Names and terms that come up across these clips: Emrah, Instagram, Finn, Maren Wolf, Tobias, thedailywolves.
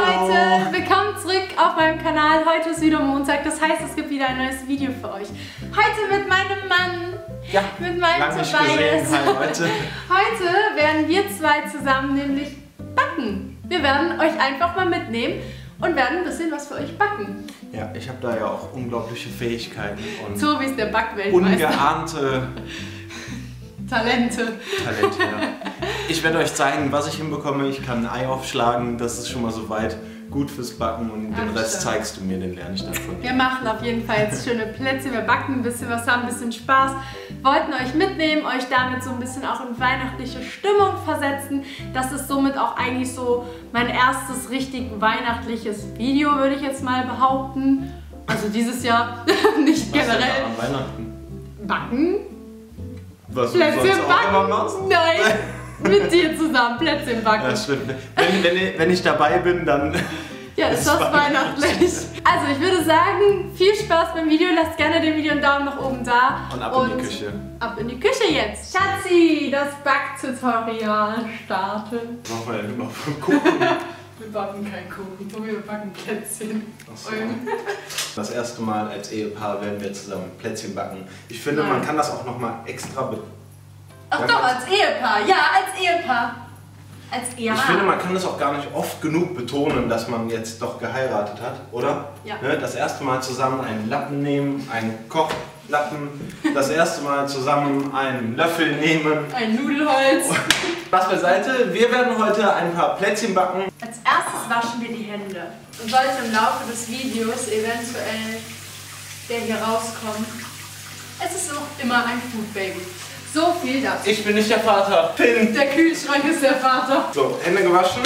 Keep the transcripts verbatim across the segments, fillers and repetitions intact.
Leute, willkommen zurück auf meinem Kanal. Heute ist wieder Montag, das heißt, es gibt wieder ein neues Video für euch. Heute mit meinem Mann, ja, mit meinem Tobias. Heute. heute werden wir zwei zusammen nämlich backen. Wir werden euch einfach mal mitnehmen und werden ein bisschen was für euch backen. Ja, ich habe da ja auch unglaubliche Fähigkeiten und so wie es der Backweltmeister. Ungeahnte Talente. Talente, ja. Ich werde euch zeigen, was ich hinbekomme. Ich kann ein Ei aufschlagen, das ist schon mal soweit gut fürs Backen und den Rest zeigst du mir, den lerne ich dann von dir. Wir machen auf jeden Fall jetzt schöne Plätzchen, wir backen ein bisschen was, haben ein bisschen Spaß, wollten euch mitnehmen, euch damit so ein bisschen auch in weihnachtliche Stimmung versetzen. Das ist somit auch eigentlich so mein erstes richtig weihnachtliches Video, würde ich jetzt mal behaupten. Also dieses Jahr nicht was generell. Denn da an Weihnachten? Backen? Was Plätzchen du sonst backen? Auch immer machst? Nein! Mit dir zusammen Plätzchen backen. Das stimmt. Wenn, wenn, wenn ich dabei bin, dann... ja, ist das weihnachtlich. Also ich würde sagen, viel Spaß beim Video. Lasst gerne dem Video einen Daumen nach oben da. Und ab und in die Küche. Ab in die Küche jetzt. Schatzi, das Backtutorial startet. Raphael, du noch Kuchen. Wir backen keinen Kuchen, Tobi, wir backen Plätzchen. Ach so. Das erste Mal als Ehepaar werden wir zusammen Plätzchen backen. Ich finde, Nein. man kann das auch nochmal extra betonen. Ach doch, als Ehepaar. Ja, als Ehepaar. Als Ehepaar. Ich finde, man kann das auch gar nicht oft genug betonen, dass man jetzt doch geheiratet hat, oder? Ja. Ne? Das erste Mal zusammen einen Lappen nehmen, einen Kochlappen. Das erste Mal zusammen einen Löffel nehmen. Ein Nudelholz. Spaß beiseite. Wir werden heute ein paar Plätzchen backen. Als erstes waschen wir die Hände. Und sollte im Laufe des Videos eventuell der hier rauskommen. Es ist auch immer ein Food Baby. So viel das. Ich bin nicht der Vater. Finn. Der Kühlschrank ist der Vater. So, Hände gewaschen.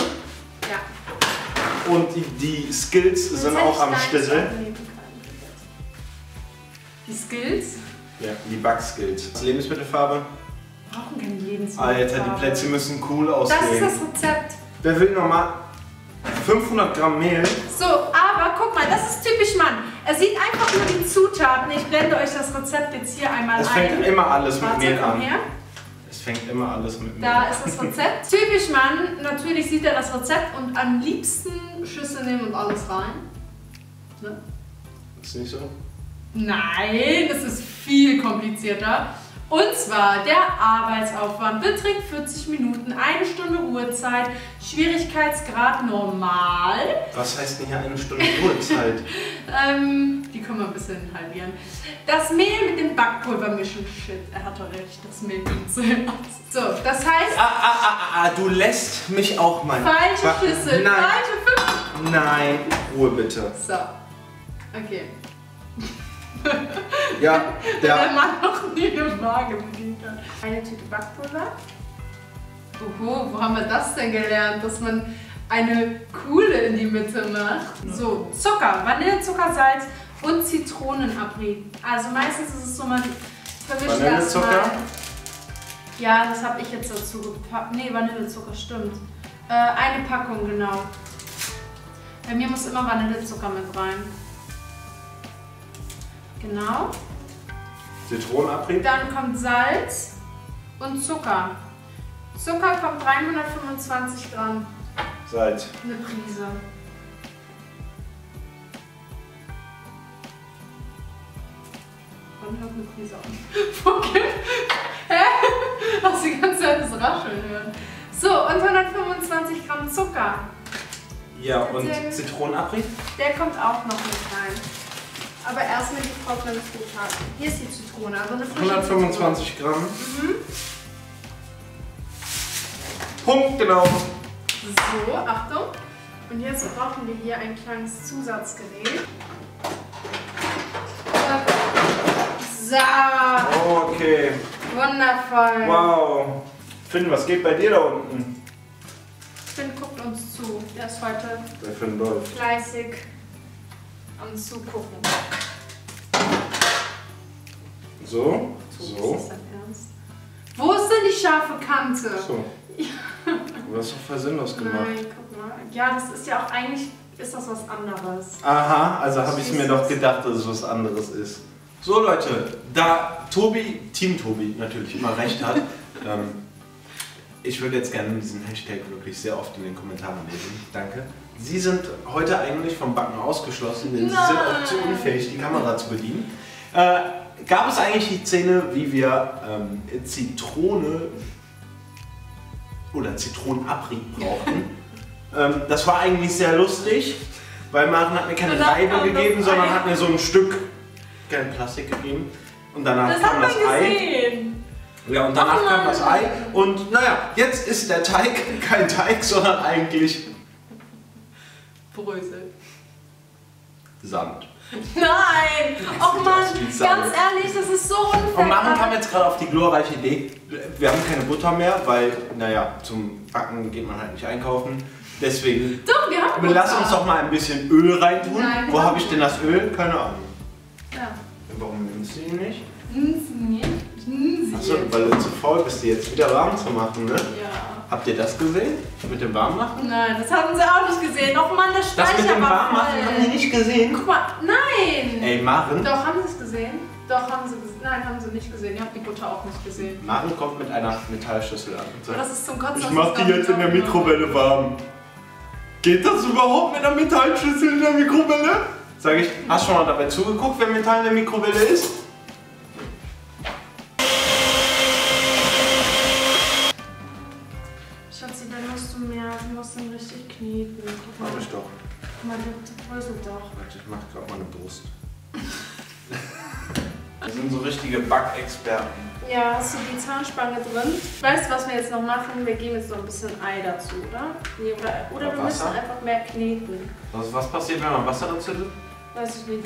Ja. Und die, die Skills das sind auch am Stissel. Die Skills? Ja, die Backskills. Lebensmittelfarbe. Wir brauchen keine Lebensmittelfarbe. Alter, die Plätzchen müssen cool aussehen. Das ist das Rezept. Wer will nochmal fünfhundert Gramm Mehl? So, aber guck mal, das ist typisch Mann. Er sieht einfach nur die Zutaten. Ich blende euch das Rezept jetzt hier einmal ein. Es fängt ein. immer alles mit Mehl an. Her. Es fängt immer alles mit Mehl da an. Da ist das Rezept. Typisch Mann, natürlich sieht er das Rezept und am liebsten Schüsse nehmen und alles rein. Ne? Ist nicht so? Nein, das ist viel komplizierter. Und zwar der Arbeitsaufwand beträgt vierzig Minuten, eine Stunde Ruhezeit, Schwierigkeitsgrad normal. Was heißt denn hier eine Stunde Ruhezeit? ähm, die können wir ein bisschen halbieren. Das Mehl mit dem Backpulver mischen. Shit, er hatte recht, das Mehl kommt so hin. So, das heißt... Ah, ah, ah, ah, du lässt mich auch mal... Falsche Schüssel, Nein. falsche Fünf... Nein, Ruhe bitte. So, okay. Ja, der, der Mann noch nie eine Waage bedienen kann. Eine Tüte Backpulver. Oho, wo haben wir das denn gelernt? Dass man eine Kuhle in die Mitte macht. Ja. So, Zucker, Vanillezucker, Salz und Zitronenabrieb. Also meistens ist es so, man vermischt erstmal. Ja, das habe ich jetzt dazu gepackt. Ne, Vanillezucker, stimmt. Äh, eine Packung, genau. Bei mir muss immer Vanillezucker mit rein. Genau. Zitronenabrieb. Dann kommt Salz und Zucker. Zucker kommt dreihundertfünfundzwanzig Gramm. Salz. Eine Prise. Und noch eine Prise auf. Okay. Hä? Hast du die ganze Zeit das Rascheln hören? So, und hundertfünfundzwanzig Gramm Zucker. Ja, und Zitronenabrieb? Der kommt auch noch mit rein. Aber erstmal die trockenen Zutaten. Hier ist die Zitrone, also eine frische hundertfünfundzwanzig Gramm. Mhm. Punkt, genau. So, Achtung. Und jetzt brauchen wir hier ein kleines Zusatzgerät. So. Okay. Wundervoll. Wow. Finn, was geht bei dir da unten? Finn guckt uns zu. Er ist heute Der Finn läuft. fleißig. Am Zugucken. So, so. Ist das ernst? Wo ist denn die scharfe Kante? So. Ja. Du hast doch voll sinnlos gemacht. Nein, guck mal. Ja, das ist ja auch eigentlich, ist das was anderes. Aha, also habe ich mir doch gedacht, dass es was anderes ist. So Leute, da Tobi, Team Tobi natürlich immer recht hat, ähm, ich würde jetzt gerne diesen Hashtag wirklich sehr oft in den Kommentaren lesen. Danke. Sie sind heute eigentlich vom Backen ausgeschlossen, denn Nein. Sie sind auch zu unfähig, die Kamera zu bedienen. Äh, gab es eigentlich die Szene, wie wir ähm, Zitrone oder Zitronenabrieb brauchten? ähm, das war eigentlich sehr lustig, weil Maren hat mir keine Reibe gegeben, sondern hat mir so ein Stück kein Plastik gegeben. Und danach das kam das gesehen. Ei. Ja, und danach oh kam das Ei. Und naja, jetzt ist der Teig kein Teig, sondern eigentlich Brösel. Sand. Nein! Och Mann, ganz ehrlich, das ist so unfair. Und Maren kam jetzt gerade auf die glorreiche Idee, wir haben keine Butter mehr, weil, naja, zum Backen geht man halt nicht einkaufen. Deswegen, doch, wir haben Butter. Lass uns doch mal ein bisschen Öl reintun. Nein, wo habe ich denn das Öl? Keine Ahnung. Ja. Warum nimmst du ihn nicht? Achso, weil du zu faul bist, die jetzt wieder warm zu machen, ne? Ja. Habt ihr das gesehen? Mit dem Warmmachen? Nein, das haben sie auch nicht gesehen. Och Mann, das Speicher war voll. Das mit dem Warmmachen haben die nicht gesehen? Guck mal, nein! Ey, Maren? Doch, haben sie es gesehen? Doch, haben sie gesehen. Nein, haben sie nicht gesehen. Ich habe die Butter auch nicht gesehen. Maren kommt mit einer Metallschüssel an. Und sagt, das ist zum Kotzen. Ich mach die jetzt in der Mikrowelle warm. Geht das überhaupt mit einer Metallschüssel in der Mikrowelle? Sag ich, hast schon mal dabei zugeguckt, wenn Metall in der Mikrowelle ist? Schatzi, dann musst du mehr, du musst ihn richtig kneten. Mach ich doch. Man bröselt doch. Warte, ich mach gerade meine Brust. Wir sind so richtige Backexperten. Ja, hast du die Zahnspange drin? Weißt du, was wir jetzt noch machen? Wir geben jetzt noch ein bisschen Ei dazu, oder? Nee, oder oder, oder wir Wasser? Müssen einfach mehr kneten. Was, was passiert, wenn man Wasser dazu tut? Weiß ich nicht.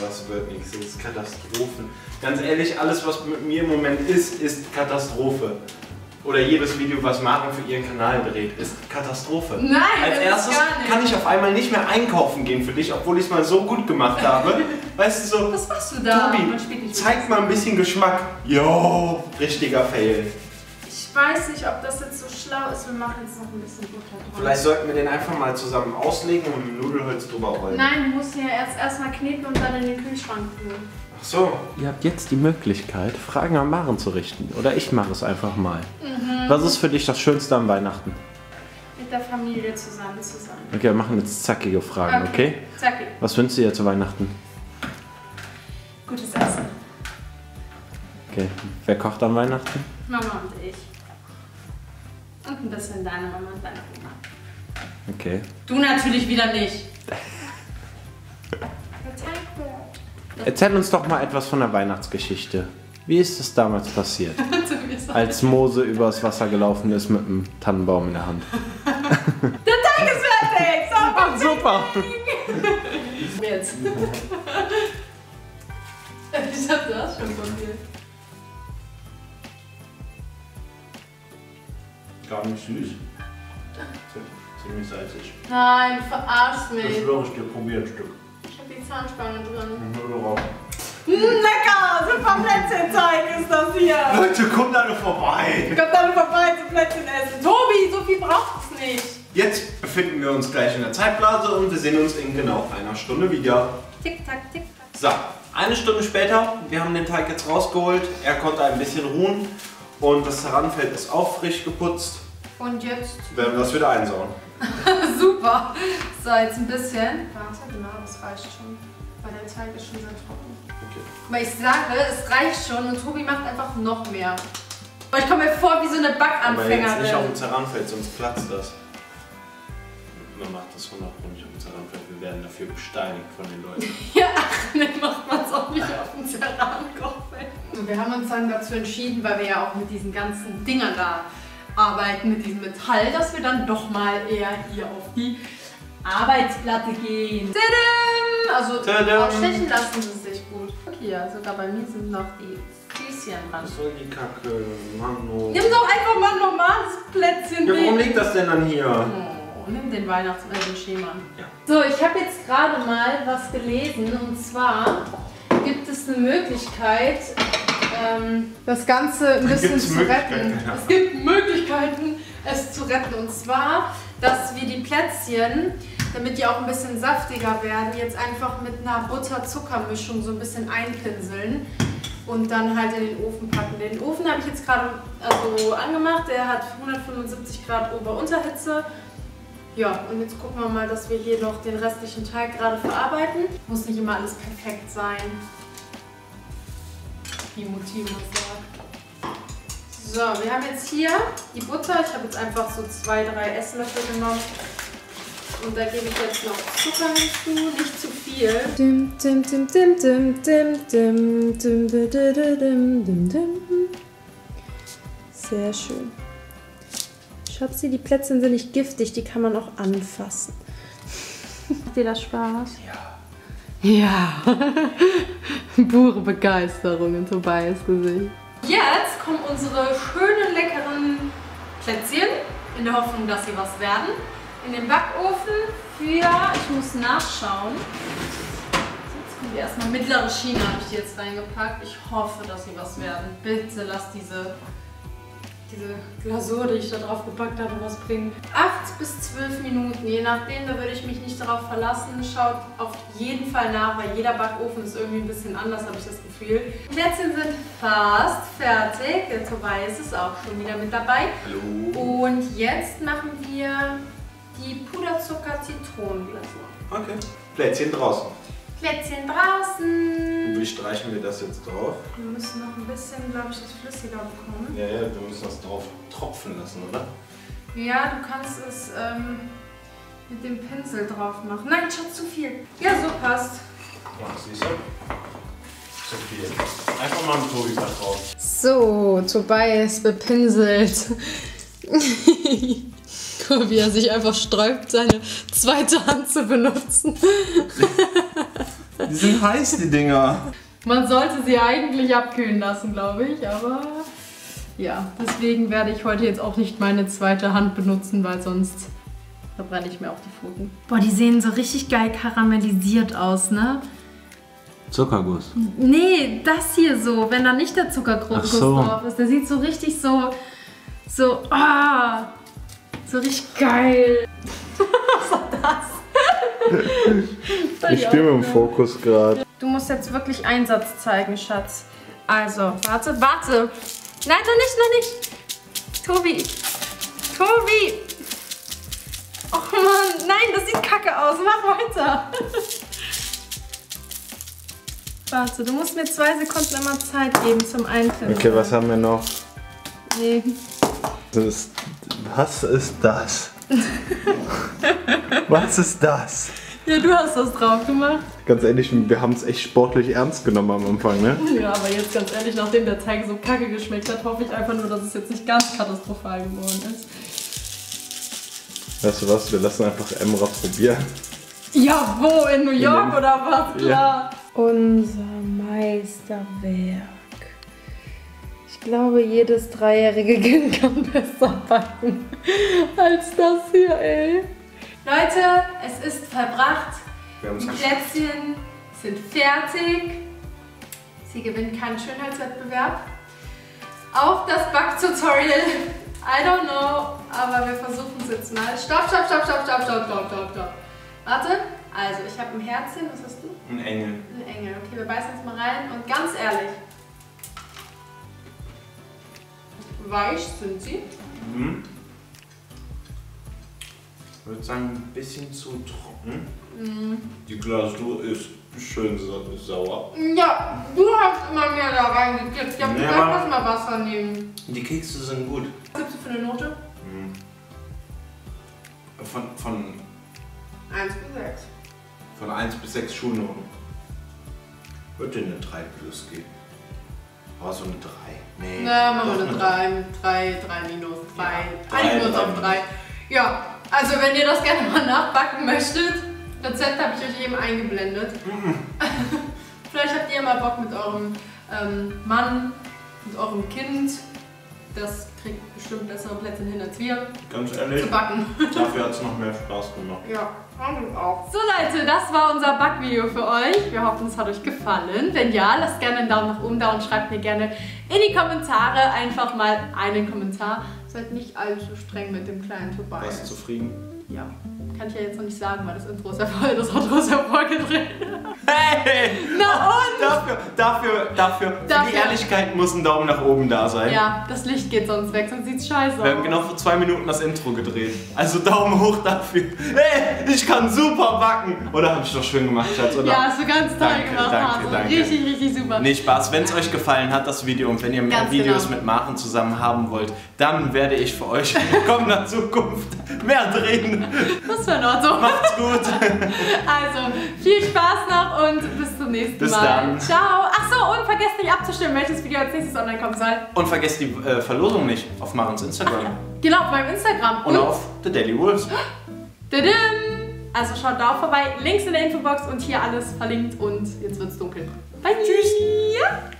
Das wird nichts, das ist Katastrophen. Ganz ehrlich, alles was mit mir im Moment ist, ist Katastrophe. Oder jedes Video, was Maren für ihren Kanal dreht, ist Katastrophe. Nein, als erstes kann ich auf einmal nicht mehr einkaufen gehen für dich, obwohl ich es mal so gut gemacht habe. Weißt du so, was machst du da? Tobi, zeig mal ein bisschen Geschmack. Jo, richtiger Fail. Ich weiß nicht, ob das jetzt so schlau ist. Wir machen jetzt noch ein bisschen Butter drauf. Vielleicht sollten wir den einfach mal zusammen auslegen und mit Nudelholz drüber rollen. Nein, du musst ihn ja erst erstmal kneten und dann in den Kühlschrank tun. Ach so. Ihr habt jetzt die Möglichkeit, Fragen an Maren zu richten. Oder ich mache es einfach mal. Mhm. Was ist für dich das Schönste an Weihnachten? Mit der Familie zusammen zu sein. Okay, wir machen jetzt zackige Fragen, okay? okay? Zackig. Was wünschst du dir zu Weihnachten? Gutes Essen. Okay, wer kocht an Weihnachten? Mama und ich. Und ein bisschen deine Mama und deine Oma. Okay. Du natürlich wieder nicht. Erzähl uns doch mal etwas von der Weihnachtsgeschichte. Wie ist es damals passiert, als Mose übers Wasser gelaufen ist mit einem Tannenbaum in der Hand? Der Teig ist fertig! So, ach, super! Jetzt. Ich hab das schon von mir. Gar nicht süß. Ziemlich salzig. Nein, verarsch mich. Ich schwöre, ich dir probier ein Stück. Zahnspange drin. Lecker! Super Plätzchenzeug ist das hier! Leute, kommt alle vorbei! Kommt alle vorbei zum Plätzchen essen! Tobi, so viel braucht's nicht! Jetzt befinden wir uns gleich in der Zeitblase und wir sehen uns in genau einer Stunde wieder. Tick-Tack, Tick-Tack. So, eine Stunde später, wir haben den Teig jetzt rausgeholt, er konnte ein bisschen ruhen und das Herranfeld ist auch frisch geputzt. Und jetzt werden wir das wieder einsauen. Super! So, jetzt ein bisschen. Warte, genau, das reicht schon. Weil der Teig ist schon sehr trocken. Okay. Aber ich sage, es reicht schon und Tobi macht einfach noch mehr. Aber ich komme mir vor wie so eine Backanfängerin. Aber jetzt nicht auf dem Zerranfeld, sonst platzt das. Man macht das hundertprozentig auf dem Zerranfeld. Wir werden dafür besteinigt von den Leuten. Ja, ach, dann macht man es auch nicht auf dem Zerranfeld. Und wir haben uns dann dazu entschieden, weil wir ja auch mit diesen ganzen Dingern da arbeiten mit diesem Metall, dass wir dann doch mal eher hier auf die Arbeitsplatte gehen. Tadam! Also ausstechen lassen sie sich gut. Okay, sogar bei mir sind noch die Füßchen dran. Was soll die Kacke? Mann, oh. Nimm doch einfach mal ein normales Plätzchen. Ja, warum liegt das denn dann hier? Oh, nimm den Weihnachtsschema. Ja. So, ich habe jetzt gerade mal was gelesen und zwar gibt es eine Möglichkeit, das Ganze ein bisschen zu retten. Ja. Es gibt Möglichkeiten, es zu retten. Und zwar, dass wir die Plätzchen, damit die auch ein bisschen saftiger werden, jetzt einfach mit einer Butter-Zucker-Mischung so ein bisschen einpinseln. und dann halt in den Ofen packen. Den Ofen habe ich jetzt gerade also angemacht, der hat hundertfünfundsiebzig Grad Ober-Unterhitze. Ja, und jetzt gucken wir mal, dass wir hier noch den restlichen Teig gerade verarbeiten. Muss nicht immer alles perfekt sein, wie Mutti immer sagt. So, wir haben jetzt hier die Butter. Ich habe jetzt einfach so zwei, drei Esslöffel genommen. Und da gebe ich jetzt noch Zucker hinzu, nicht zu viel. Dim, dim, dim, dim, dim, dim, dim, dim, dim, dim. Sehr schön. Schaut sie, die Plätzchen sind nicht giftig, die kann man auch anfassen. Macht dir das Spaß? Ja. Ja. Pure Begeisterung in Tobias Gesicht. Jetzt kommen unsere schönen, leckeren Plätzchen, in der Hoffnung, dass sie was werden. In den Backofen für, ich muss nachschauen, jetzt kommt erstmal mittlere Schiene, habe ich die jetzt reingepackt. Ich hoffe, dass sie was werden. Bitte lass diese, diese Glasur, die ich da drauf gepackt habe, was bringen. acht bis zwölf Minuten, je nachdem, da würde ich mich nicht darauf verlassen. Schaut auf jeden Fall nach, weil jeder Backofen ist irgendwie ein bisschen anders, habe ich das Gefühl. Die Plätzchen sind fast fertig, der Tobias ist auch schon wieder mit dabei. Hallo. Und jetzt machen wir die Puderzucker-Zitronenglasur. Okay. Plätzchen draußen. Plätzchen draußen. Und wie streichen wir das jetzt drauf? Wir müssen noch ein bisschen, glaube ich, das flüssiger bekommen. Ja, ja, wir müssen das drauf tropfen lassen, oder? Ja, du kannst es ähm, mit dem Pinsel drauf machen. Nein, schon zu viel. Ja, so passt. Ja, siehst du? Zu viel. Einfach mal einen Tobi drauf. So, Tobias bepinselt. Wie er sich einfach sträubt, seine zweite Hand zu benutzen. Die sind heiß, die Dinger. Man sollte sie eigentlich abkühlen lassen, glaube ich, aber ja, deswegen werde ich heute jetzt auch nicht meine zweite Hand benutzen, weil sonst verbrenne ich mir auch die Pfoten. Boah, die sehen so richtig geil karamellisiert aus, ne? Zuckerguss. Nee, das hier so, wenn da nicht der Zuckerguss so drauf ist. Der sieht so richtig so, so, ah... So richtig geil. Was war das? Ich bin im Fokus gerade. Du musst jetzt wirklich Einsatz zeigen, Schatz. Also, warte, warte. Nein, noch nicht, noch nicht. Tobi. Tobi. Och Mann, nein, das sieht kacke aus. Mach weiter. Warte, du musst mir zwei Sekunden immer Zeit geben zum Einfüllen. Okay, was haben wir noch? Nee. Das ist... Was ist das? Was ist das? Ja, du hast das drauf gemacht. Ganz ehrlich, wir haben es echt sportlich ernst genommen am Anfang, ne? Ja, aber jetzt ganz ehrlich, nachdem der Teig so kacke geschmeckt hat, hoffe ich einfach nur, dass es jetzt nicht ganz katastrophal geworden ist. Weißt du was, wir lassen einfach Emrah probieren. Ja, wo? In New York in oder was? Klar. Ja. Unser Meisterwerk. Ich glaube, jedes dreijährige Kind kann besser backen als das hier, ey. Leute, es ist verbracht. Die Plätzchen sind fertig. Sie gewinnt keinen Schönheitswettbewerb. Auch das Backtutorial, I don't know, aber wir versuchen es jetzt mal. Stopp, stopp, stopp, stopp, stopp, stopp, stopp, stopp, stopp. Warte, also ich habe ein Herzchen, was hast du? Ein Engel. Ein Engel, okay, wir beißen jetzt mal rein und ganz ehrlich. Weich sind sie. Mhm. Ich würde sagen, ein bisschen zu trocken. Mhm. Die Glasur ist schön sauer. Ja, du hast immer mehr da reingekippt. Ich habe gesagt, lass mal Wasser nehmen. Die Kekse sind gut. Was gibst du für eine Note? Mhm. Von, von eins bis sechs. Von eins bis sechs Schulnoten. Würde eine drei plus geben. War oh, so eine drei. Nee. Na, machen wir eine drei, drei, drei minus, drei. Eigentlich nur auf drei. Ja, also wenn ihr das gerne mal nachbacken möchtet, Rezept habe ich euch eben eingeblendet. Mm. Vielleicht habt ihr mal Bock mit eurem ähm, Mann, mit eurem Kind. Das kriegt bestimmt bessere Plätze hin als wir. Ganz ehrlich, zu backen. Dafür hat es noch mehr Spaß gemacht. Ja, und auch. So Leute, das war unser Backvideo für euch. Wir hoffen, es hat euch gefallen. Wenn ja, lasst gerne einen Daumen nach oben da und schreibt mir gerne in die Kommentare einfach mal einen Kommentar. Seid nicht allzu streng mit dem kleinen Tobias. Warst du zufrieden? Ja, kann ich ja jetzt noch nicht sagen, weil das Intro ist ja voll, das Outro ist ja vorgedreht. Hey! Na und? Dafür, dafür, dafür, dafür. Für die Ehrlichkeit muss ein Daumen nach oben da sein. Ja, das Licht geht sonst weg, sonst sieht's scheiße aus. Wir haben genau vor zwei Minuten das Intro gedreht. Also Daumen hoch dafür. Hey, ich kann super backen. Oder hab ich doch schön gemacht, Schatz, oder? Ja, hast du ganz toll danke, gemacht, danke, Hase. Danke. Richtig, richtig super. Nee, Spaß. Wenn es euch gefallen hat, das Video, und wenn ihr mehr ganz Videos genau. mit Maren zusammen haben wollt, dann werde ich für euch in kommender Zukunft mehr drehen. Das war in Ordnung. Macht's gut. Also, viel Spaß noch. Und bis zum nächsten bis Mal. Dann. Ciao. Achso, und vergesst nicht abzustimmen, welches Video als nächstes online kommen soll. Und vergesst die äh, Verlosung nicht auf Marens Instagram. Ja. Genau, auf meinem Instagram. Und, und auf thedailywolves. Also schaut da auch vorbei. Links in der Infobox und hier alles verlinkt. Und jetzt wird's dunkel. Bye. Tschüss. Ja.